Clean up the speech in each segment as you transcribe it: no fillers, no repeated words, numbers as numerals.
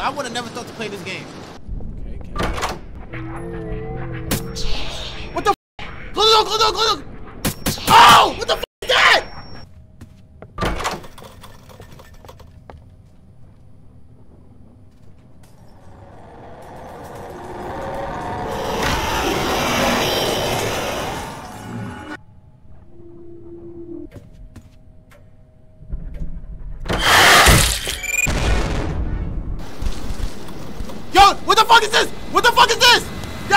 I would have never thought to play this game. Okay. What the f? Close up! Oh! What the f is that? Yo! What the fuck is this? What the fuck is this? Yo!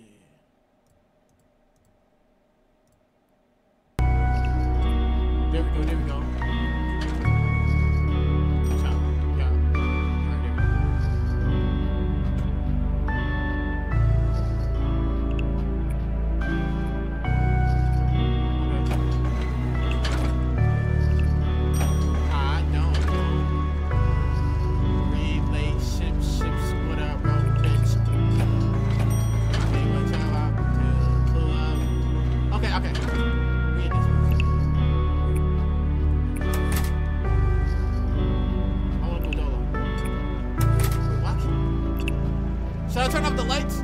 we go. Watch out. Yeah. Right there. Okay. I don't know. Relationships, whatever. Okay. I want to go Dolo. What? Should I turn off the lights?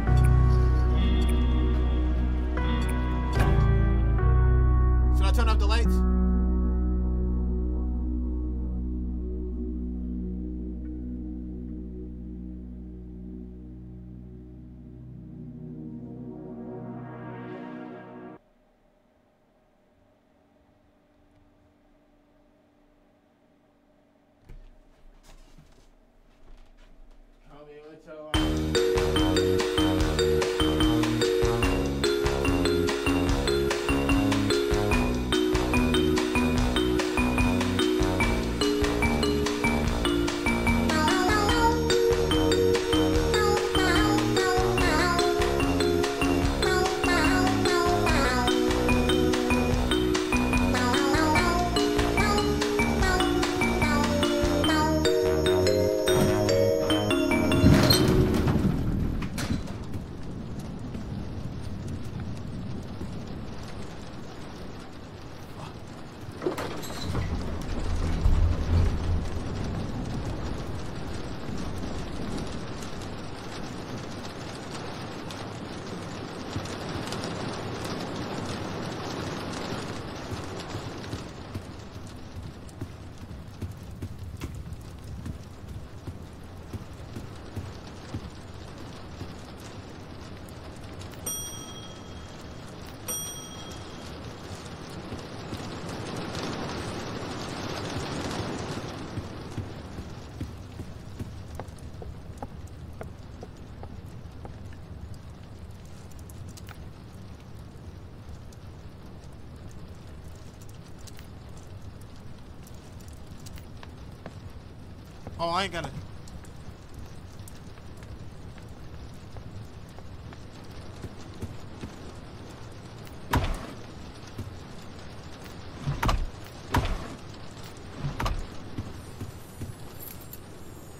Oh, I ain't gonna. Oh, I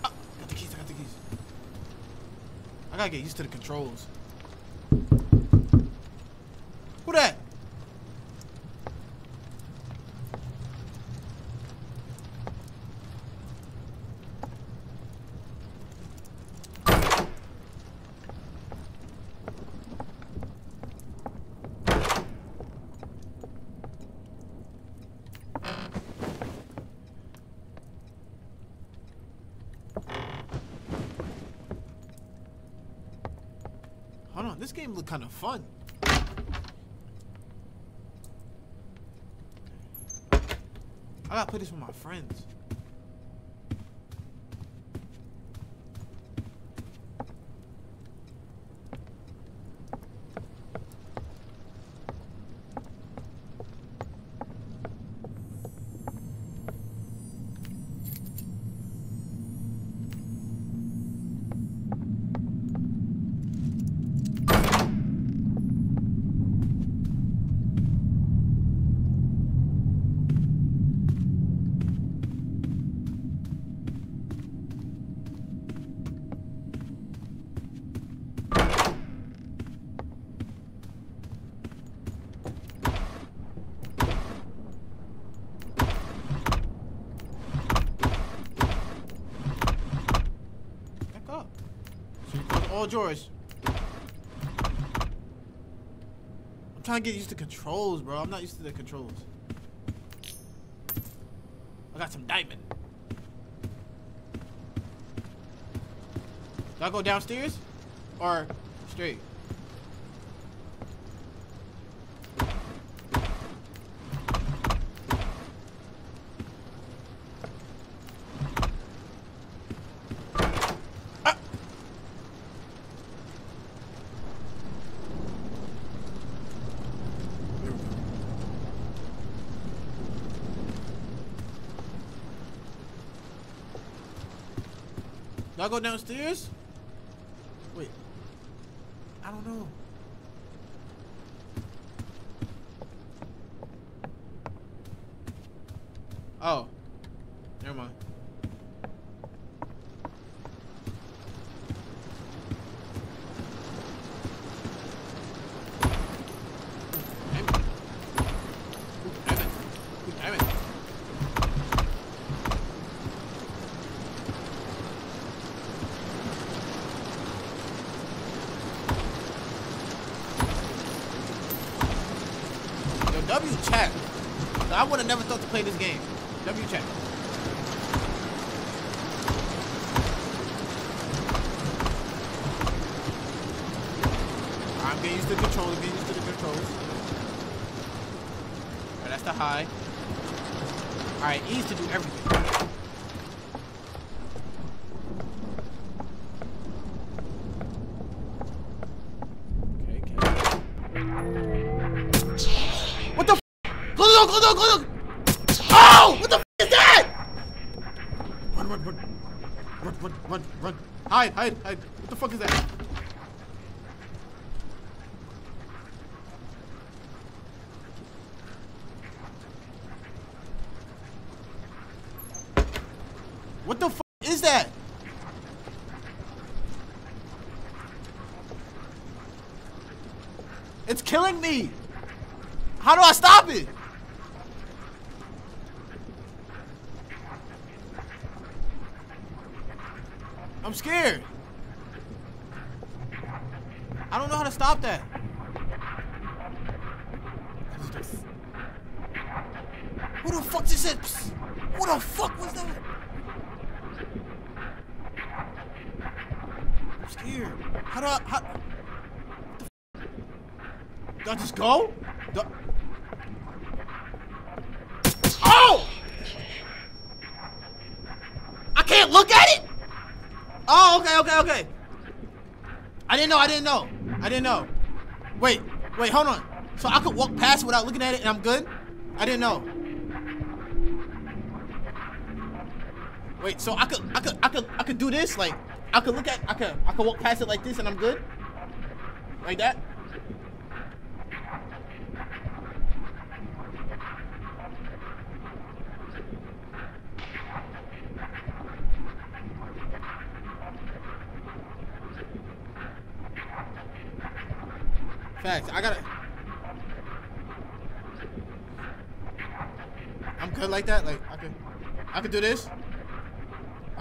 got the keys. I gotta get used to the controls. Who that? down. This game looked kind of fun. I gotta play this with my friends. All drawers. I'm trying to get used to controls, bro. I'm not used to the controls. I got some diamond. Do I go downstairs or straight? Do I go downstairs? Wait. I don't know. Oh. Never mind. W chat. I would have never thought to play this game. W chat. I'm getting used to the controls. Alright, that's the high. Alright, E to do everything. Run. Hide. What the fuck is that? What the fuck is that? It's killing me. How do I stop it? I'm scared. I don't know how to stop that. What the fuck is it? What the fuck was that? I'm scared. How do I? Do I just go? Oh! I can't look at it? Oh, okay. I didn't know. Wait, hold on. So I could walk past without looking at it and I'm good? I didn't know. Wait, so I could do this, like I could walk past it like this and I'm good? Like that? Facts. I'm good like that. Like I could do this. All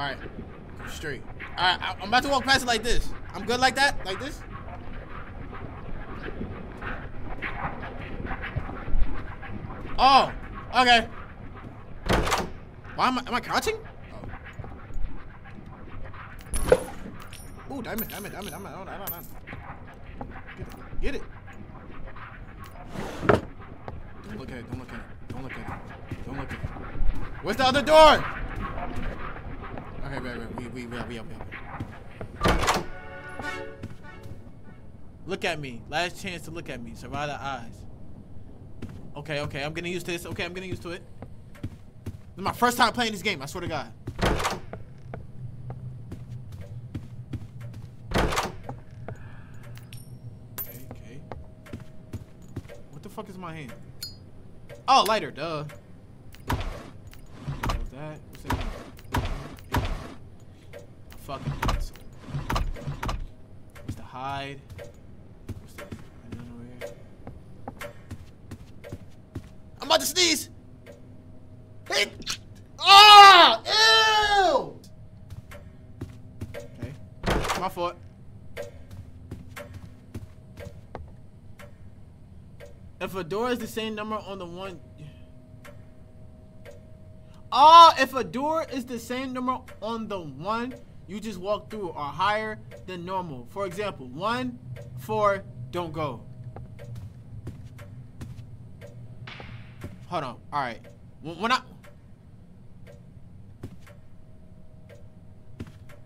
right, straight. All right, I'm about to walk past it like this. I'm good like that, like this. Oh, okay. Why am I crouching? Oh. Ooh, diamond. Get it. Don't look at it. Don't look at it. Don't look at it. Don't look at it. Where's the other door? Okay, wait. We up. Look at me. Last chance to look at me. Survive the eyes. Okay. I'm getting used to this. Okay, I'm getting used to it. This is my first time playing this game. I swear to God. Okay. What the fuck is my hand? Oh, lighter. Duh. What's that? A fucking pencil. What's the hide? What's that? None over here. I'm about to sneeze. Hey. Oh! Ew! Okay. My fault. If a door is the same number on the one... Oh, if a door is the same number on the one you just walked through or higher than normal. For example, 1, 4, don't go. Hold on. All right.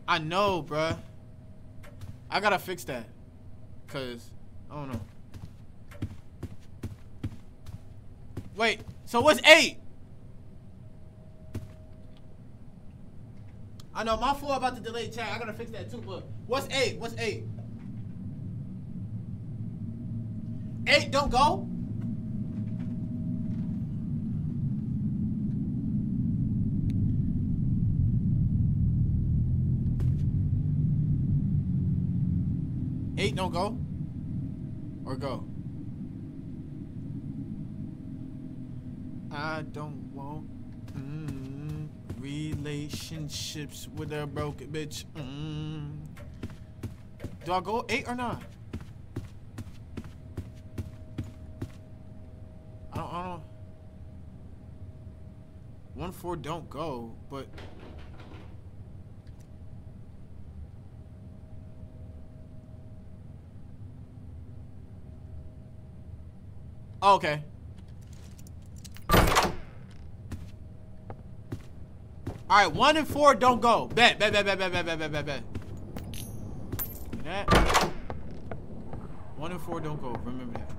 I know, bruh. I gotta fix that. Cause, I don't know. Wait, so what's 8? I know, my fault about the delay chat. I gotta fix that too, but what's 8? What's 8? 8 don't go? Don't go or go. I don't want relationships with a broken bitch. Do I go 8 or not? I don't. 1, 4 don't go, but. Oh, okay. Alright, 1 and 4 don't go. Bet. Give me that. 1 and 4 don't go. Remember that.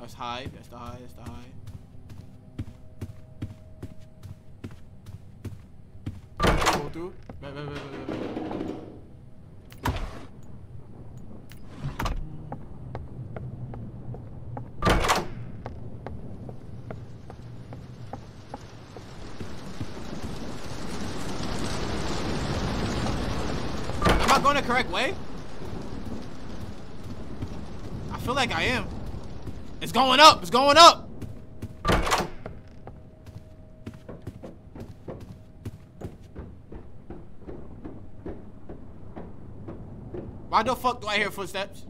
That's high. That's the high. Through. Am I going the correct way? I feel like I am. It's going up. Why the fuck do I hear footsteps?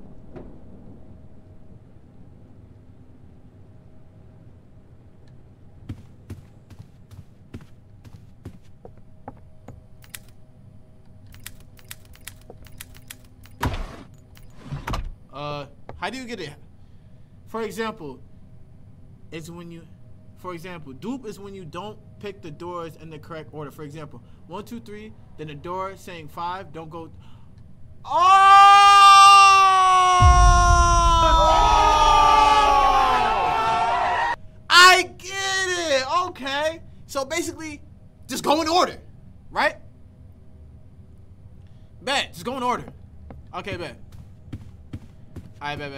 How do you get it? For example, dupe is when you don't pick the doors in the correct order. For example, 1, 2, 3, then the door saying 5, don't go. Oh! I get it. Okay. So basically, just go in order, right? Bet. Just go in order. Okay, bet. I bet.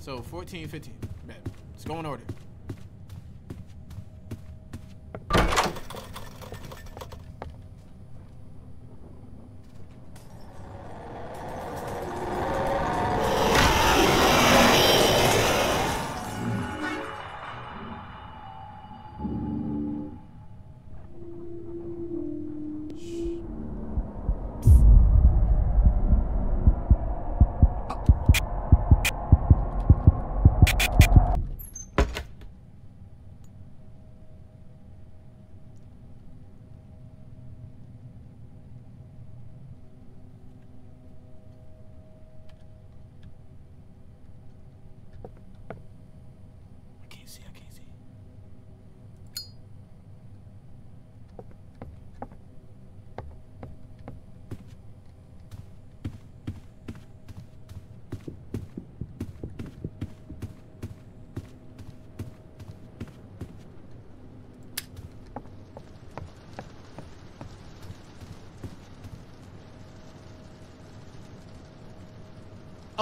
So 14, 15. Bet. Just go in order.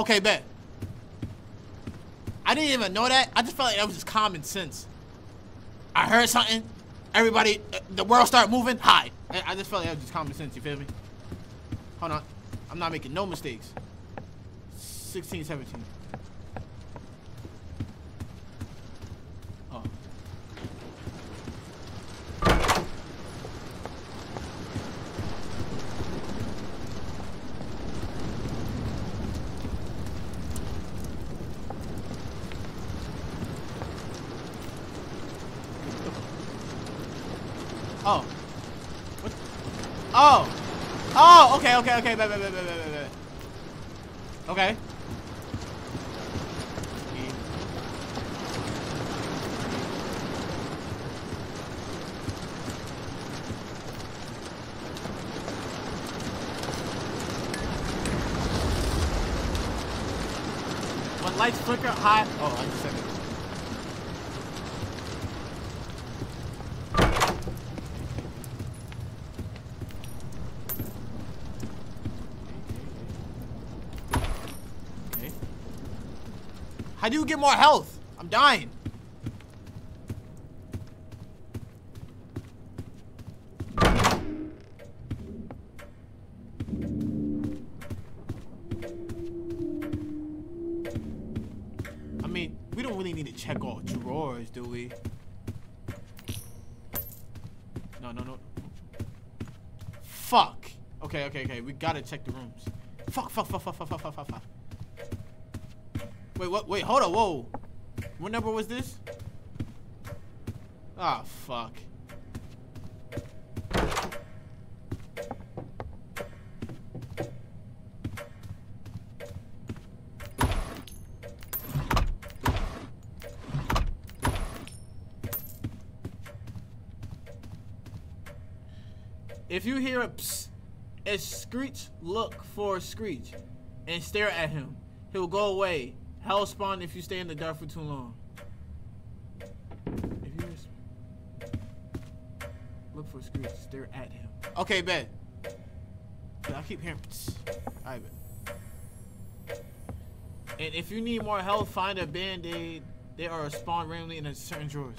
Okay, bet. I didn't even know that. I just felt like that was just common sense. I heard something. Everybody, the world started moving. Hi. I just felt like that was just common sense. You feel me? Hold on. I'm not making no mistakes. 16, 17. Oh. What? Oh. Oh, okay. Bad. Okay. When lights flicker high. Oh, I just said it. How do you get more health? I'm dying. I mean, we don't really need to check all drawers, do we? No. Fuck. Okay. We gotta check the rooms. Fuck. Wait, what? Wait, hold on, whoa. What number was this? Ah, fuck. If you hear a psst, a screech, look for a screech and stare at him. He'll go away. Hell spawn if you stay in the dark for too long. If you just look for a screech, stare at him. Okay, bet. I keep hearing. Alright, bet. And if you need more health, find a band-aid. They are spawned randomly in a certain drawers.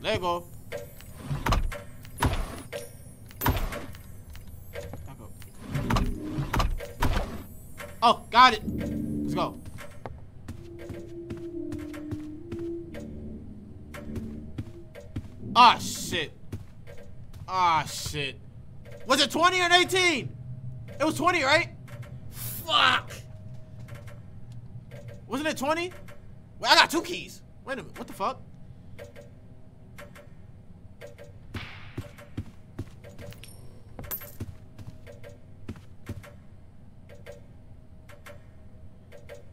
There you go. Oh, got it. Let's go. Ah, shit. Was it 20 or 18? It was 20, right? Fuck. Wasn't it 20? Wait, I got two keys. Wait a minute. What the fuck?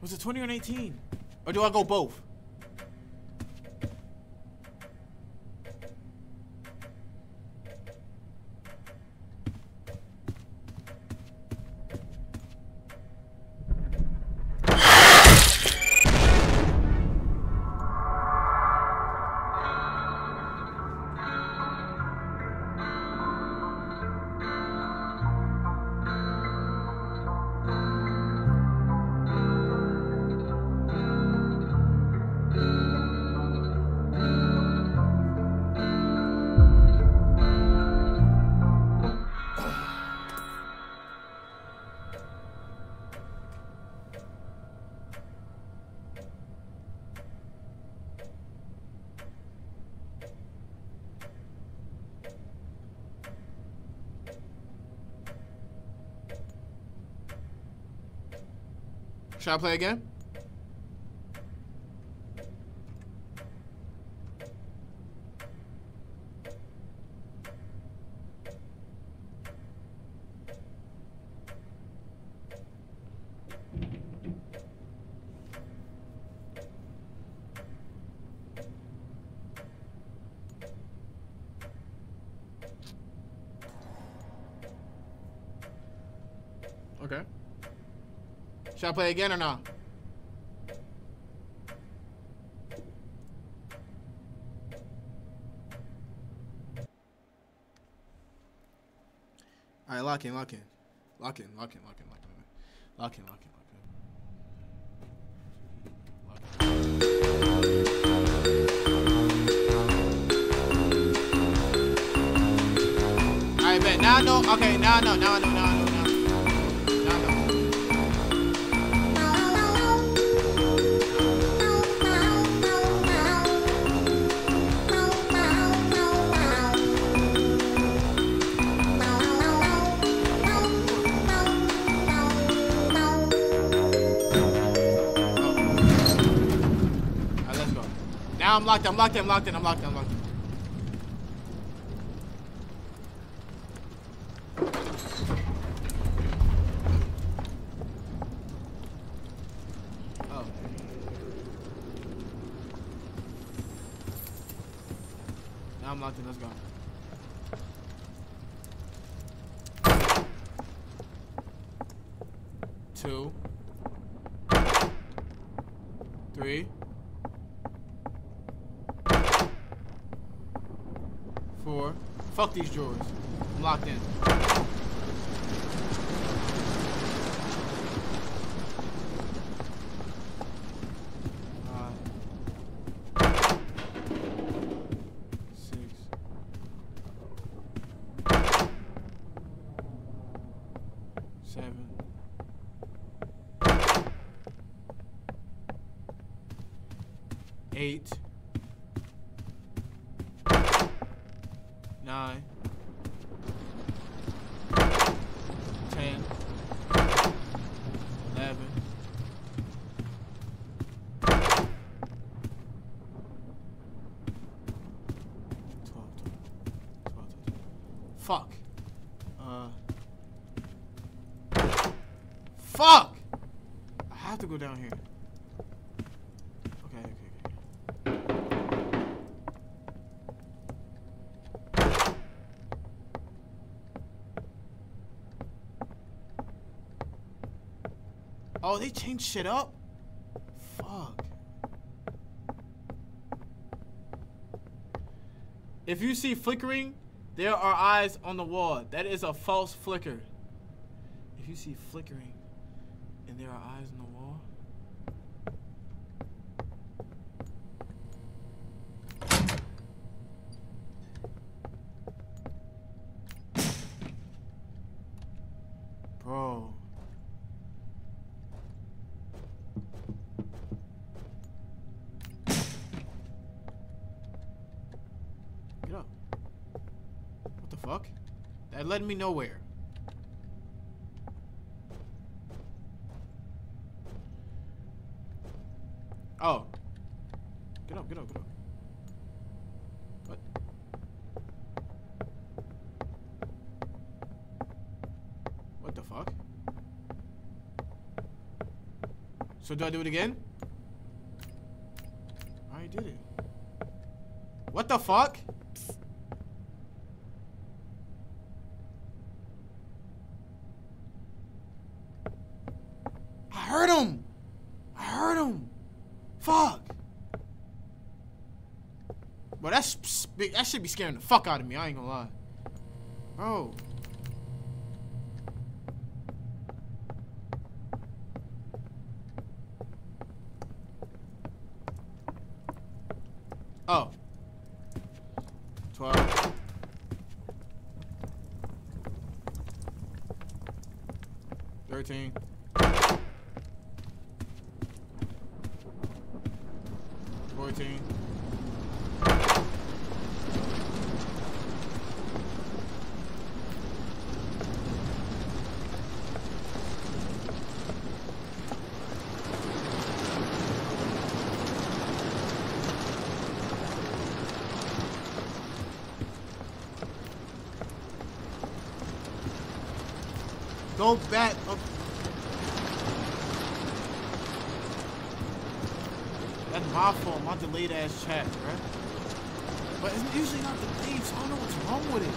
Was it 20 or 18? Or do I go both? Should I play again? Okay. Should I play again or not? All right, lock in, lock in. Lock in, lock in, lock in, lock in. Lock in, lock in. Alright, bet. Now I know. Okay, now I know. Now I know. Now I know. Now I know. Alright, let's go. Now I'm locked in. I'm locked in. I'm locked in. I'm locked in. I'm locked in. I'm locked in, let's go. Two. Three. Four. Fuck these drawers. I'm locked in. Seven. Eight. Nine. 10. 11. 12. 12. Fuck. Fuck! I have to go down here. Okay, okay, okay. Oh, they changed shit up? Fuck. If you see flickering, there are eyes on the wall. That is a false flicker. If you see flickering, and there are eyes on the wall. Bro. Get up. What the fuck? That led me nowhere. Oh. Get up, get up, get up. What? What the fuck? So do I do it again? I already did it. What the fuck? Psst. I heard him! I heard him! Fuck! Bro, that's big. That should be scaring the fuck out of me. I ain't gonna lie. Bro. Oh. 12. 13. 14. 15. Go back up. My fault, my delayed ass chat, right? But it's usually not delayed, so I don't know what's wrong with it.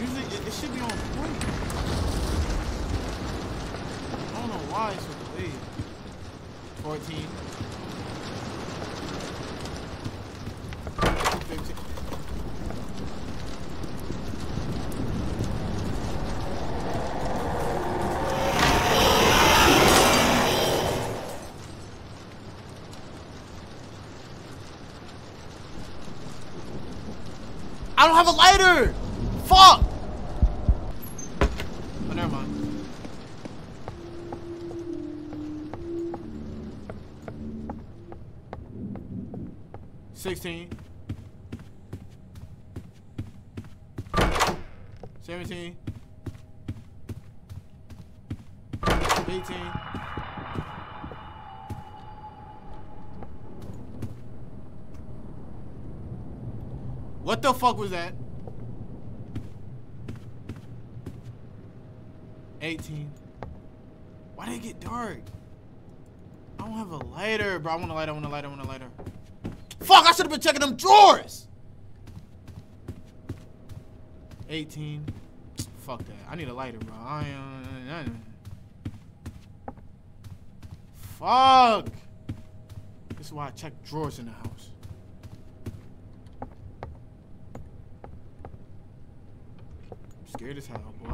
Usually it should be on point. I don't know why it's so delayed. 14. 15. I don't have a lighter! Fuck! Oh, never mind. $16. 17. 18. What the fuck was that? 18. Why did it get dark? I don't have a lighter, bro. I want a lighter, I want a lighter, I want a lighter. Fuck, I should have been checking them drawers! 18. Fuck that. I need a lighter, bro. Fuck! This is why I check drawers in the house. I'm scared as hell, boy.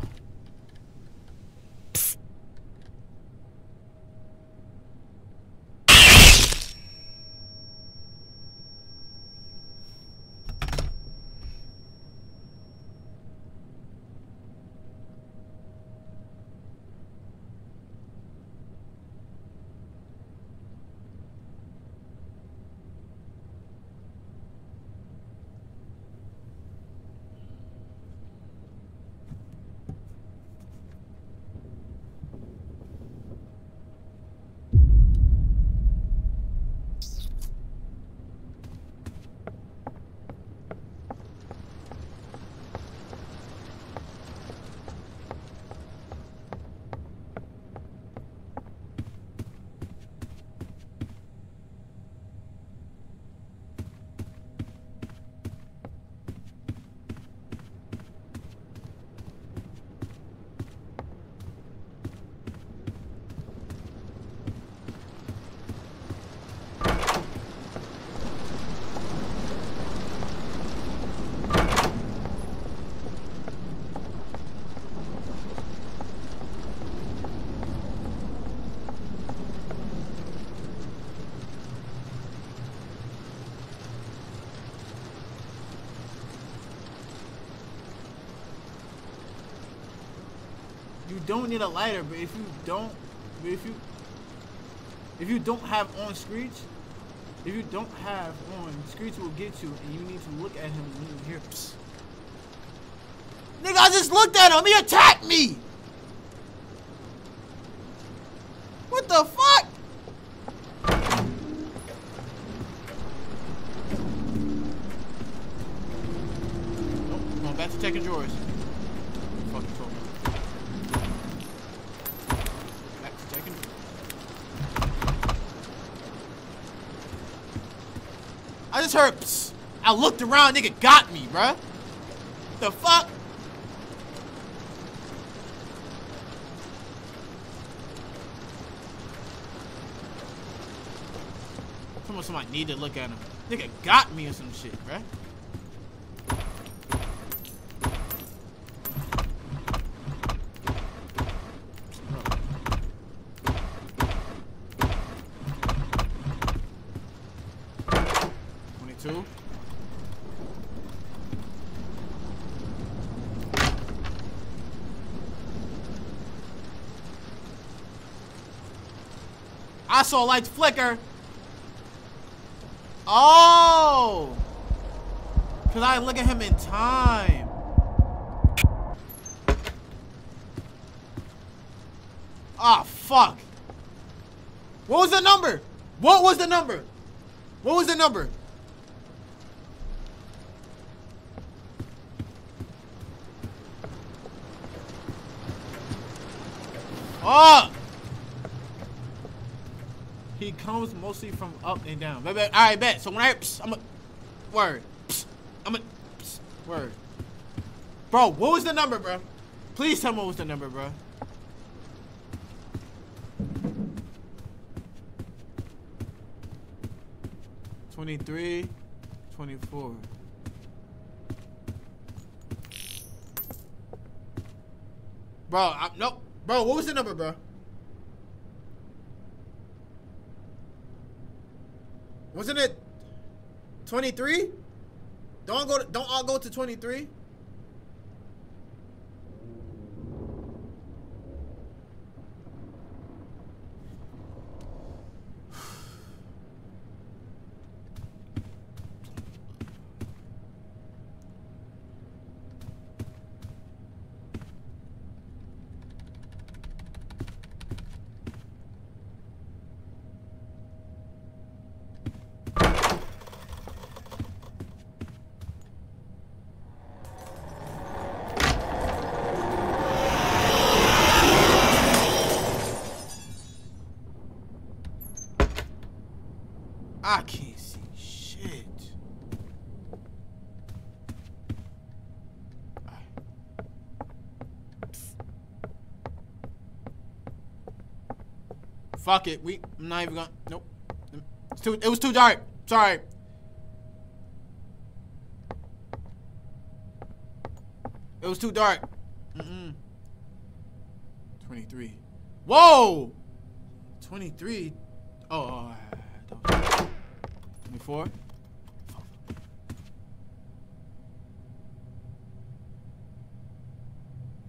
You don't need a lighter, but if you don't have on Screech will get you, and you need to look at him and leave here. Psst. Nigga, I just looked at him. He attacked me. What the fuck? Nope, going back to taking drawers. I just heard, psst. I looked around, nigga got me, bruh. The fuck? Somebody need to look at him. Nigga got me or some shit, bruh. I saw lights flicker. Oh, cause I look at him in time. Ah, fuck. What was the number? What was the number? What was the number? Oh! He comes mostly from up and down. Alright, bet. So when I... Psst, I'm a... Word. Psst, I'm a... Psst, word. Bro, what was the number, bro? Please tell me what was the number, bro. $23, $24. Bro, nope. Bro, what was the number, bro? Wasn't it 23? Don't all go to 23. I can't see shit. Fuck it. I'm not even gonna. Nope. It was too dark. Sorry. It was too dark. 23. Whoa! 23. Oh. 24.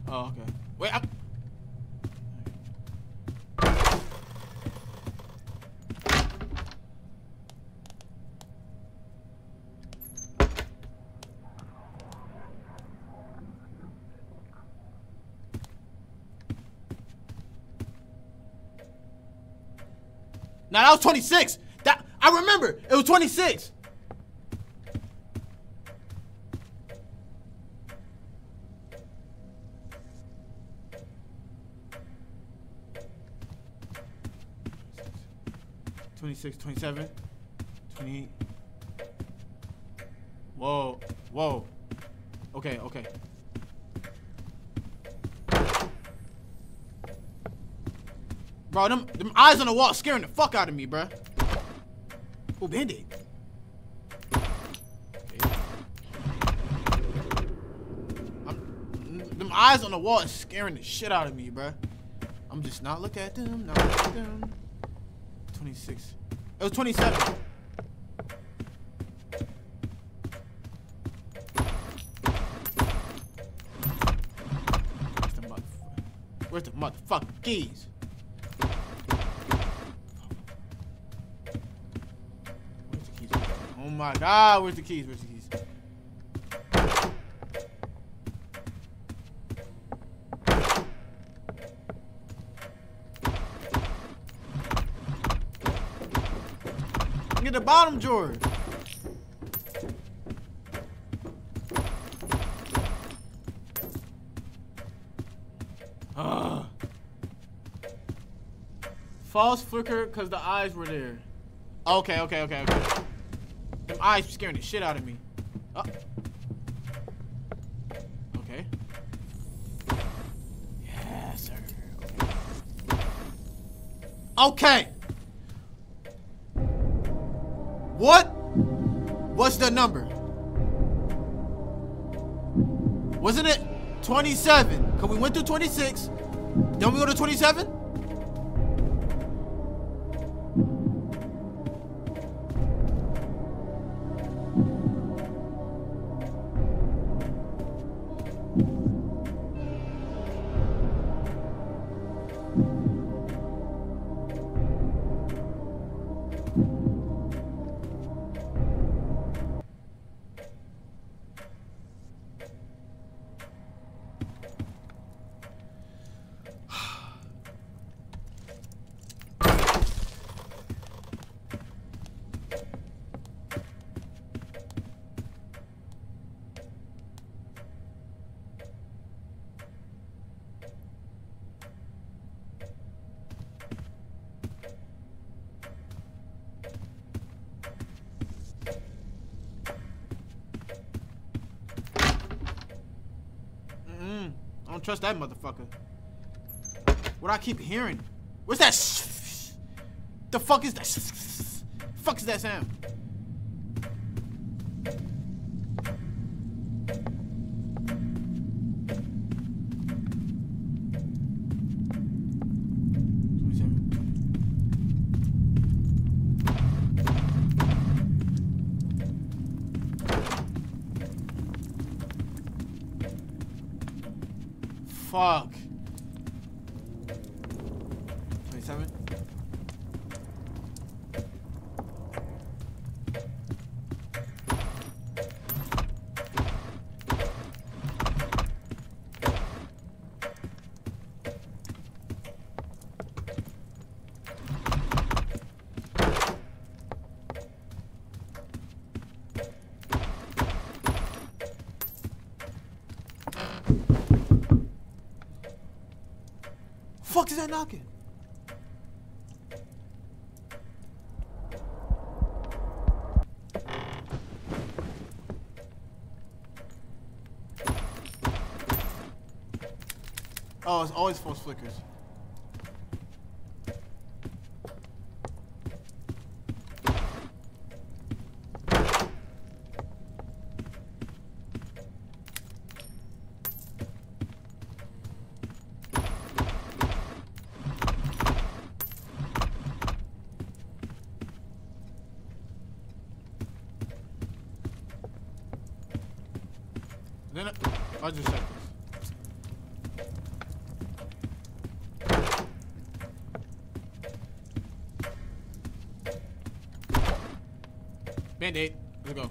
Oh, okay. Wait, now that was 26. I remember it was 26. '27, '28. Whoa, whoa. Okay, okay. Bro, them eyes on the wall scaring the fuck out of me, bro. Oh, Band-Aid. Okay. Them eyes on the wall is scaring the shit out of me, bruh. I'm just not looking at them, not looking at them. 26. It was 27. Where's the motherfucking keys? Oh my God, where's the keys? Where's the keys? Get the bottom drawer. False flicker because the eyes were there. Okay, okay, okay, okay. Them eyes scaring the shit out of me. Oh. Okay. Yes, sir. Okay. What? What's the number? Wasn't it 27? Because we went through 26. Then we go to 27? Don't trust that motherfucker. What I keep hearing? What's that? The fuck is that? The fuck is that sound? Fuck. 27. What the fuck is that knocking? Oh, it's always false flickers. Then I just checked this. Band-aid. Let's go.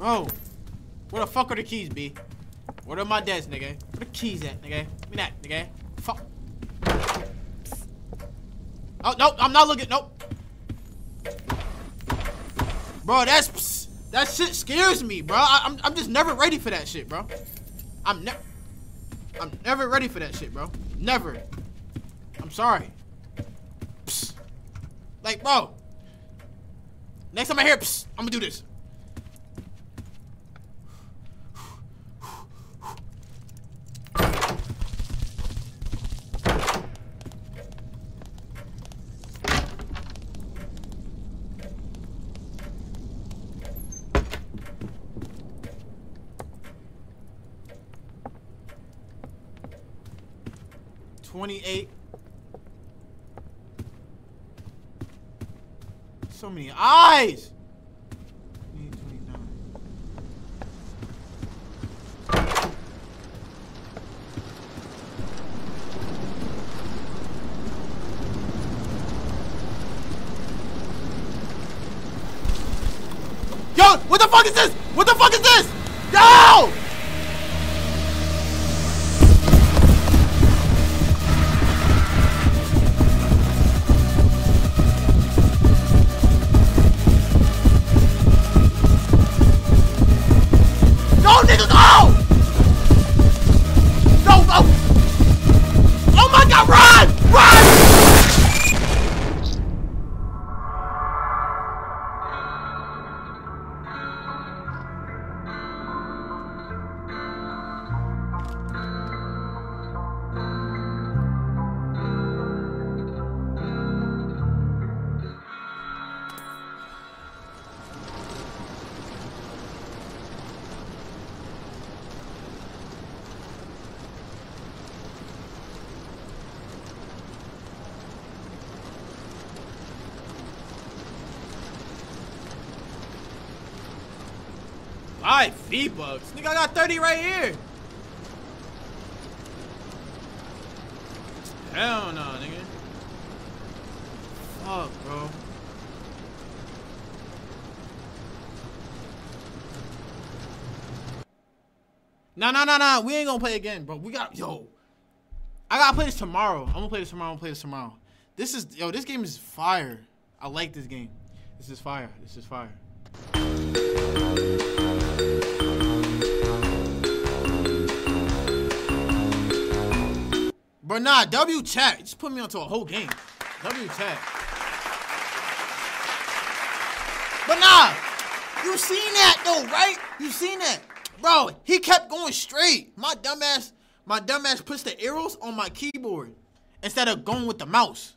Oh, where the fuck are the keys, B? Where are my desk, nigga? Where the keys at, nigga? Give me that, nigga. Fuck. Oh, nope. I'm not looking. Nope. Bro, that shit scares me, bro. I'm just never ready for that shit, bro. I'm never ready for that shit, bro. Never. I'm sorry. Psst. Like, bro. Next time I hear psst, I'm gonna do this. So many eyes. 29. Yo, what the fuck is this? What the fuck is this? Yo! Alright, V-Bucks. Nigga, I got 30 right here. Hell no, nigga. Fuck, bro. Nah. We ain't gonna play again, bro. We got, yo. I gotta play this tomorrow. I'm gonna play this tomorrow. This is, yo, this game is fire. I like this game. This is fire. But nah, W chat. Just put me onto a whole game. W chat. But nah, you seen that though, right? You seen that. Bro, he kept going straight. My dumbass puts the arrows on my keyboard instead of going with the mouse.